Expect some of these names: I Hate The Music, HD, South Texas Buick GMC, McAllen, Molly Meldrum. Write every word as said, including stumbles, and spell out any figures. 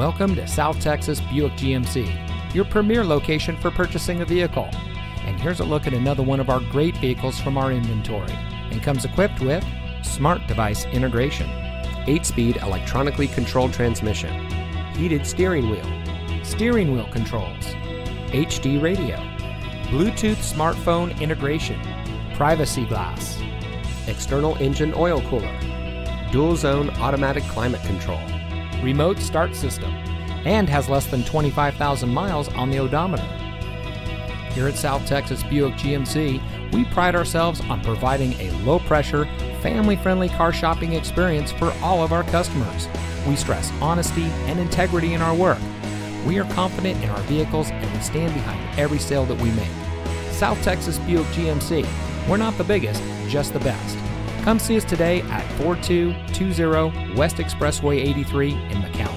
Welcome to South Texas Buick G M C, your premier location for purchasing a vehicle. And here's a look at another one of our great vehicles from our inventory, and comes equipped with smart device integration, eight-speed electronically controlled transmission, heated steering wheel, steering wheel controls, H D radio, Bluetooth smartphone integration, privacy glass, external engine oil cooler, dual zone automatic climate control, remote start system, and has less than twenty-five thousand miles on the odometer. Here at South Texas Buick G M C, we pride ourselves on providing a low-pressure, family-friendly car shopping experience for all of our customers. We stress honesty and integrity in our work. We are confident in our vehicles and we stand behind every sale that we make. South Texas Buick G M C, we're not the biggest, just the best. Come see us today at forty-two twenty West Expressway eighty-three in McAllen.